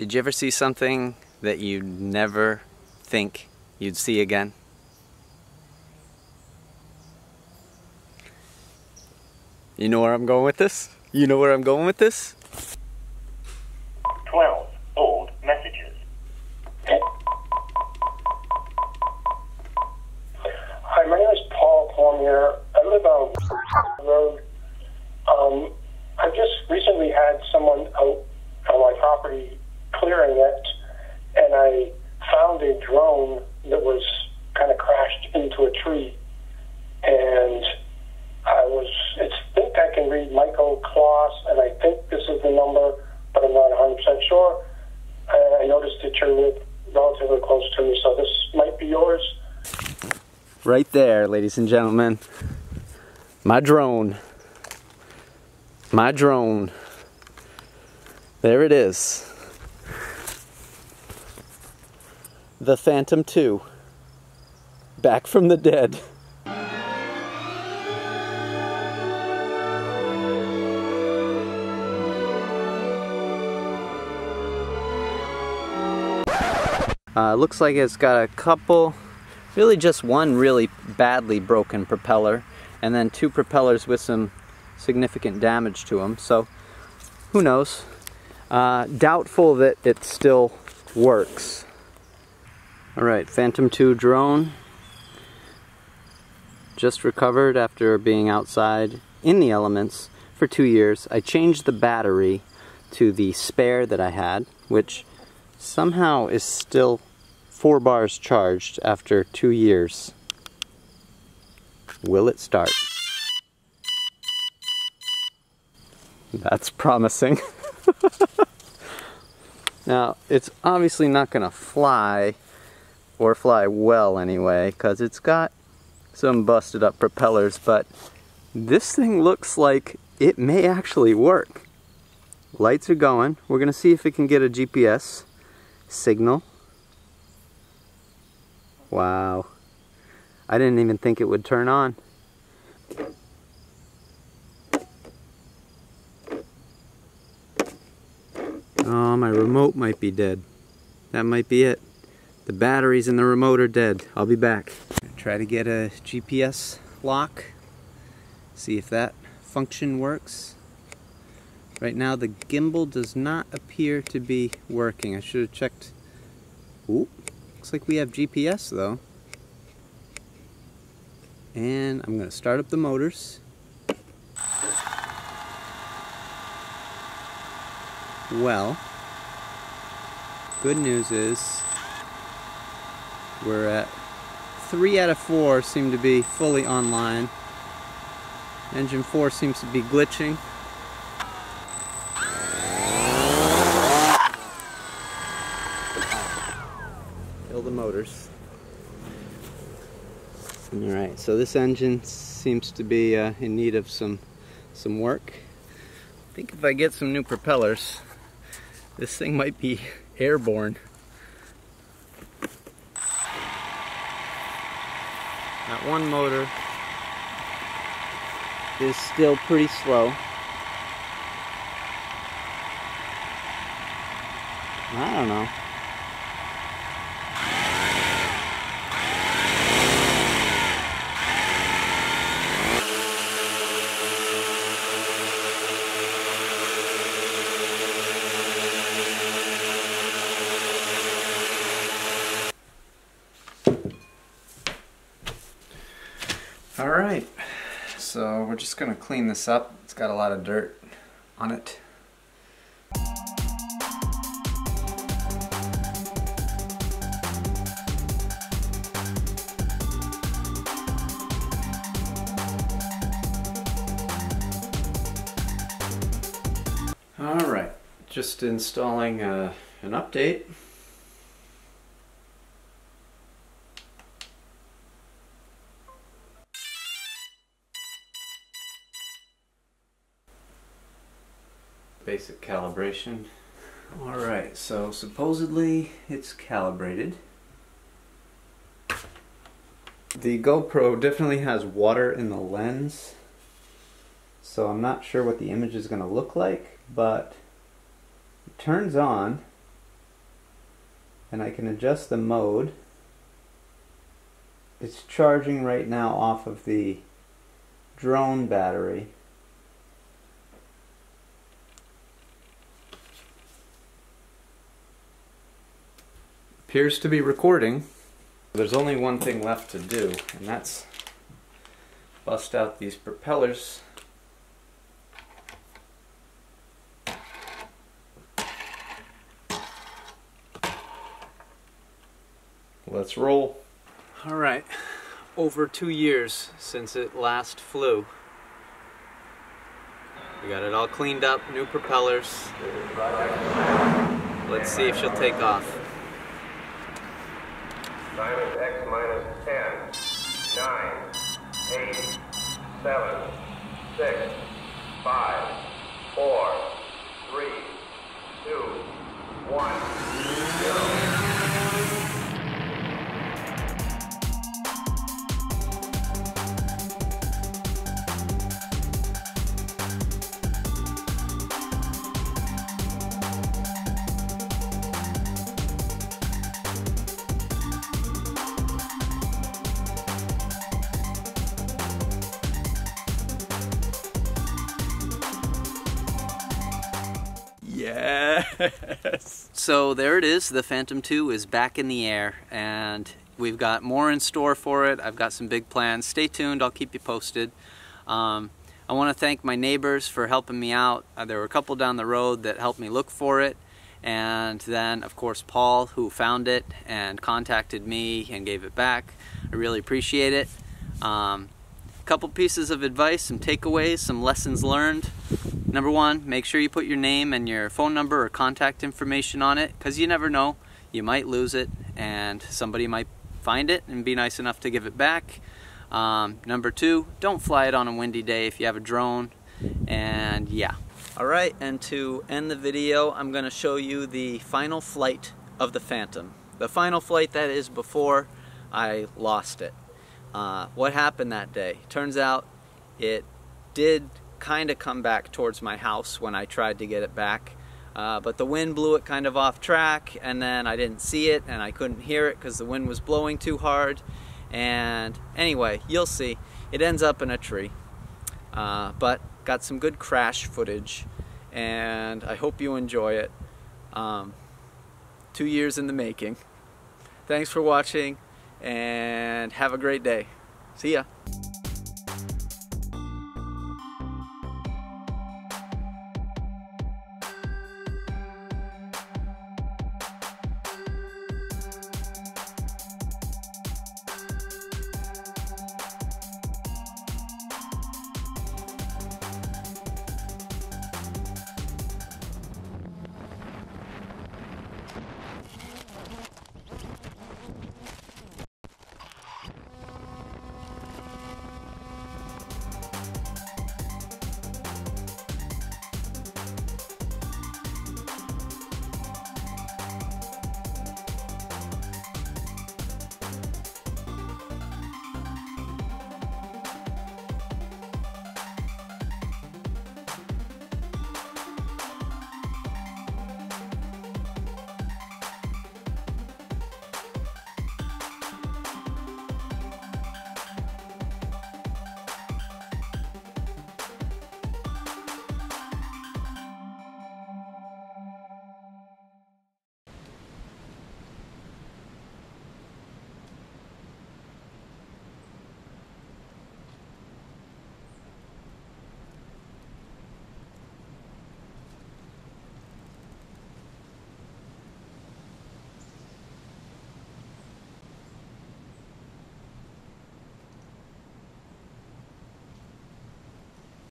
Did you ever see something that you'd never think you'd see again? You know where I'm going with this? You know where I'm going with this? 12 old messages. Hi, my name is Paul Cormier. I live on the road. I just recently had someone out on my property clearing it, and I found a drone that was kind of crashed into a tree, and I can read Michael Clauss, and I think this is the number, but I'm not 100% sure. I noticed that you're relatively close to me, so this might be yours. Right there, ladies and gentlemen. My drone. My drone. There it is. The Phantom 2. Back from the dead. Looks like it's got a couple, really just one really badly broken propeller, and then two propellers with some significant damage to them, so who knows. Doubtful that it still works. Alright, Phantom 2 drone, just recovered after being outside in the elements for 2 years. I changed the battery to the spare that I had, which somehow is still 4 bars charged after 2 years. Will it start? That's promising. Now, it's obviously not gonna fly, or fly well anyway, because it's got some busted up propellers, but this thing looks like it may actually work. Lights are going. We're gonna see if it can get a GPS signal. Wow. I didn't even think it would turn on. Oh, my remote might be dead. That might be it. The batteries in the remote are dead. I'll be back. Try to get a GPS lock. See if that function works. Right now the gimbal does not appear to be working. I should have checked. Ooh, looks like we have GPS though. And I'm gonna start up the motors. Well, good news is we're at 3 out of 4 seem to be fully online. Engine 4 seems to be glitching. Motors. Alright, so this engine seems to be in need of some work. I think if I get some new propellers, this thing might be airborne. That one motor is still pretty slow. I don't know. Alright, so we're just going to clean this up. It's got a lot of dirt on it. Alright, just installing an update. Basic calibration. Alright, so supposedly it's calibrated. The GoPro definitely has water in the lens, so I'm not sure what the image is going to look like, but it turns on and I can adjust the mode. It's charging right now off of the drone battery. Appears to be recording. There's only one thing left to do, and that's bust out these propellers. Let's roll. All right, over 2 years since it last flew. We got it all cleaned up, new propellers. Let's see if she'll take off. Time is X minus 10, 9, 8, 7, 6, 5, 4, 3, 2, 1, 0. Yes! So there it is, the Phantom 2 is back in the air, and we've got more in store for it. I've got some big plans. Stay tuned, I'll keep you posted. I want to thank my neighbors for helping me out. There were a couple down the road that helped me look for it, and then of course Paul, who found it and contacted me and gave it back. I really appreciate it. A couple pieces of advice, some takeaways, some lessons learned. Number one, make sure you put your name and your phone number or contact information on it, because you never know, you might lose it and somebody might find it and be nice enough to give it back. Number two, don't fly it on a windy day if you have a drone, and yeah. All right, and to end the video, I'm going to show you the final flight of the Phantom. The final flight, that is before I lost it. What happened that day? Turns out it did kind of come back towards my house when I tried to get it back, but the wind blew it kind of off track, and then I didn't see it and I couldn't hear it because the wind was blowing too hard. And anyway, you'll see it ends up in a tree, but got some good crash footage, and I hope you enjoy it. 2 years in the making. Thanks for watching, and have a great day. See ya.